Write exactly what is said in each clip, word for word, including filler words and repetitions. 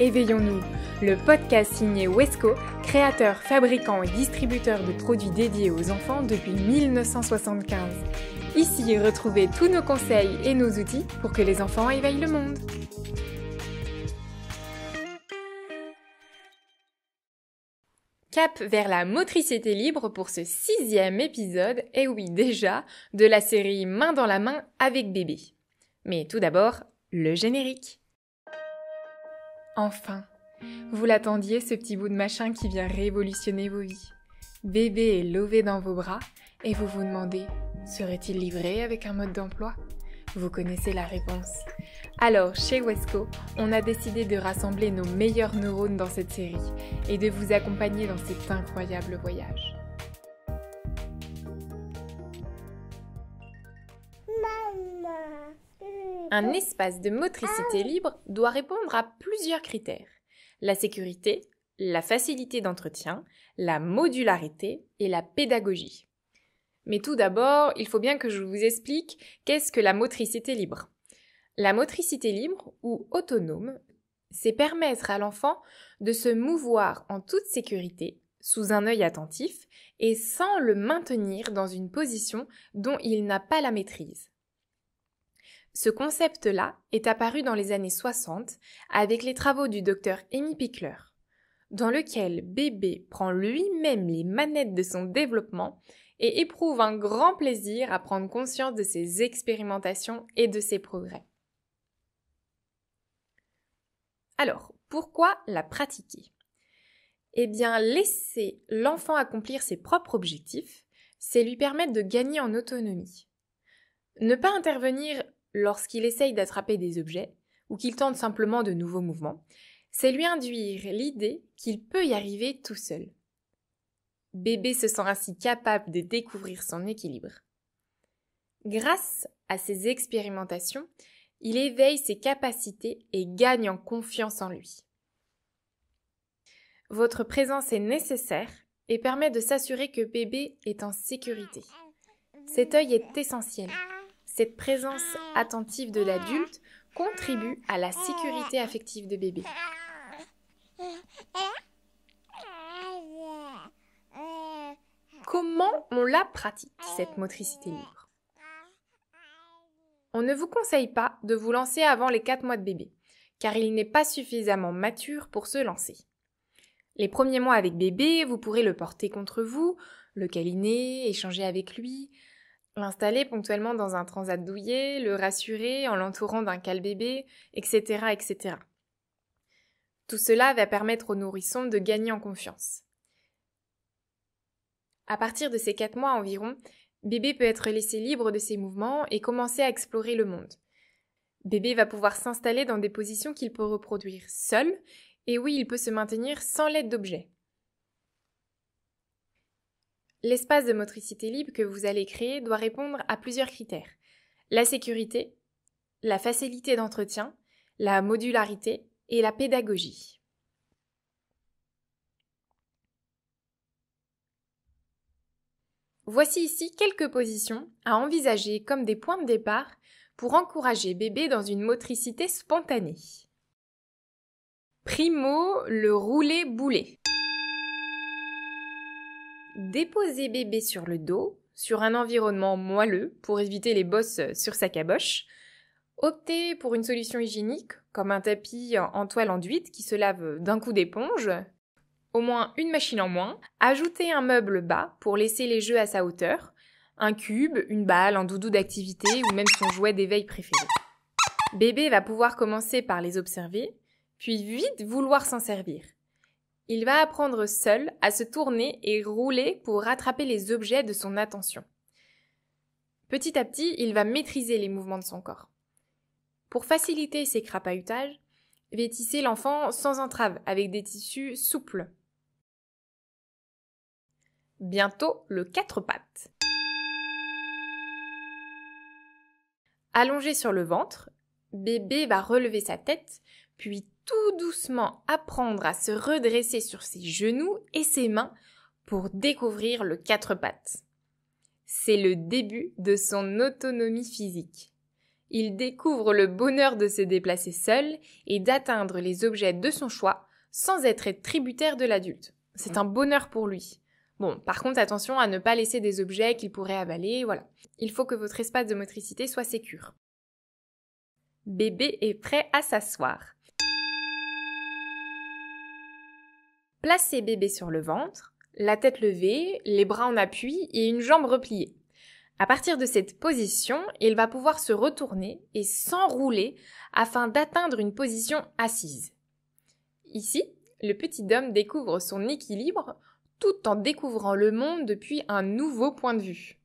Éveillons-nous, le podcast signé Wesco, créateur, fabricant et distributeur de produits dédiés aux enfants depuis mille neuf cent soixante-quinze. Ici, retrouvez tous nos conseils et nos outils pour que les enfants éveillent le monde. Cap vers la motricité libre pour ce sixième épisode, et oui déjà, de la série Main dans la main avec bébé. Mais tout d'abord, le générique. Enfin, vous l'attendiez ce petit bout de machin qui vient révolutionner vos vies. Bébé est levé dans vos bras et vous vous demandez, serait-il livré avec un mode d'emploi ? Vous connaissez la réponse. Alors, chez Wesco, on a décidé de rassembler nos meilleurs neurones dans cette série et de vous accompagner dans cet incroyable voyage. Maman. Un espace de motricité libre doit répondre à plusieurs critères. La sécurité, la facilité d'entretien, la modularité et la pédagogie. Mais tout d'abord, il faut bien que je vous explique qu'est-ce que la motricité libre. La motricité libre, ou autonome, c'est permettre à l'enfant de se mouvoir en toute sécurité, sous un œil attentif, et sans le maintenir dans une position dont il n'a pas la maîtrise. Ce concept-là est apparu dans les années soixante avec les travaux du docteur Amy Pickler, dans lequel bébé prend lui-même les manettes de son développement et éprouve un grand plaisir à prendre conscience de ses expérimentations et de ses progrès. Alors, pourquoi la pratiquer ? Eh bien, laisser l'enfant accomplir ses propres objectifs, c'est lui permettre de gagner en autonomie. Ne pas intervenir lorsqu'il essaye d'attraper des objets ou qu'il tente simplement de nouveaux mouvements, c'est lui induire l'idée qu'il peut y arriver tout seul. Bébé se sent ainsi capable de découvrir son équilibre. Grâce à ses expérimentations, il éveille ses capacités et gagne en confiance en lui. Votre présence est nécessaire et permet de s'assurer que bébé est en sécurité. Cet œil est essentiel. Cette présence attentive de l'adulte contribue à la sécurité affective de bébé. Comment on la pratique, cette motricité libre ? On ne vous conseille pas de vous lancer avant les quatre mois de bébé, car il n'est pas suffisamment mature pour se lancer. Les premiers mois avec bébé, vous pourrez le porter contre vous, le câliner, échanger avec lui, l'installer ponctuellement dans un transat douillet, le rassurer en l'entourant d'un câle bébé, et cetera, et cetera. Tout cela va permettre au nourrisson de gagner en confiance. À partir de ces quatre mois environ, bébé peut être laissé libre de ses mouvements et commencer à explorer le monde. Bébé va pouvoir s'installer dans des positions qu'il peut reproduire seul, et oui, il peut se maintenir sans l'aide d'objets. L'espace de motricité libre que vous allez créer doit répondre à plusieurs critères. La sécurité, la facilité d'entretien, la modularité et la pédagogie. Voici ici quelques positions à envisager comme des points de départ pour encourager bébé dans une motricité spontanée. Primo, le roulé-boulé. Déposer bébé sur le dos, sur un environnement moelleux pour éviter les bosses sur sa caboche. Optez pour une solution hygiénique, comme un tapis en toile enduite qui se lave d'un coup d'éponge. Au moins une machine en moins. Ajoutez un meuble bas pour laisser les jeux à sa hauteur. Un cube, une balle, un doudou d'activité ou même son jouet d'éveil préféré. Bébé va pouvoir commencer par les observer, puis vite vouloir s'en servir. Il va apprendre seul à se tourner et rouler pour rattraper les objets de son attention. Petit à petit, il va maîtriser les mouvements de son corps. Pour faciliter ses crapahutages, vêtissez l'enfant sans entrave avec des tissus souples. Bientôt, le quatre pattes. Allongé sur le ventre, bébé va relever sa tête, puis tout doucement apprendre à se redresser sur ses genoux et ses mains pour découvrir le quatre pattes. C'est le début de son autonomie physique. Il découvre le bonheur de se déplacer seul et d'atteindre les objets de son choix sans être tributaire de l'adulte. C'est un bonheur pour lui. Bon, par contre, attention à ne pas laisser des objets qu'il pourrait avaler, voilà. Il faut que votre espace de motricité soit sécure. Bébé est prêt à s'asseoir. Placez bébé sur le ventre, la tête levée, les bras en appui et une jambe repliée. À partir de cette position, il va pouvoir se retourner et s'enrouler afin d'atteindre une position assise. Ici, le petit homme découvre son équilibre tout en découvrant le monde depuis un nouveau point de vue.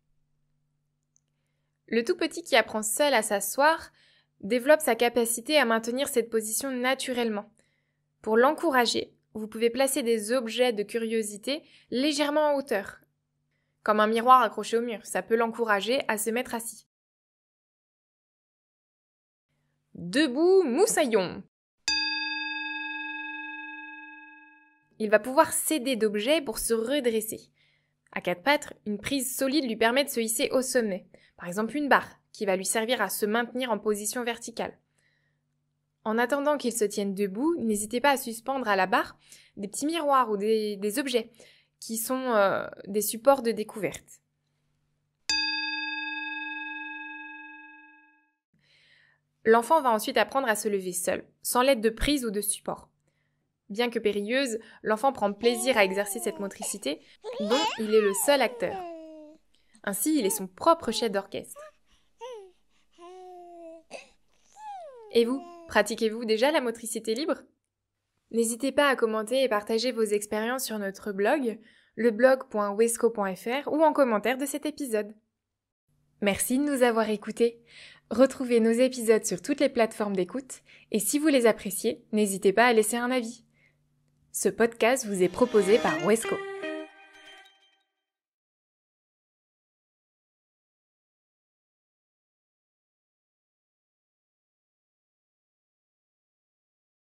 Le tout petit qui apprend seul à s'asseoir développe sa capacité à maintenir cette position naturellement. Pour l'encourager, vous pouvez placer des objets de curiosité légèrement en hauteur, comme un miroir accroché au mur, ça peut l'encourager à se mettre assis. Debout, moussaillon. Il va pouvoir s'aider d'objets pour se redresser. À quatre pattes, une prise solide lui permet de se hisser au sommet, par exemple une barre, qui va lui servir à se maintenir en position verticale. En attendant qu'il se tienne debout, n'hésitez pas à suspendre à la barre des petits miroirs ou des, des objets, qui sont euh, des supports de découverte. L'enfant va ensuite apprendre à se lever seul, sans l'aide de prise ou de support. Bien que périlleuse, l'enfant prend plaisir à exercer cette motricité, dont il est le seul acteur. Ainsi, il est son propre chef d'orchestre. Et vous, pratiquez-vous déjà la motricité libre ? N'hésitez pas à commenter et partager vos expériences sur notre blog, le blog point wesco point f r ou en commentaire de cet épisode. Merci de nous avoir écoutés. Retrouvez nos épisodes sur toutes les plateformes d'écoute et si vous les appréciez, n'hésitez pas à laisser un avis. Ce podcast vous est proposé par Wesco.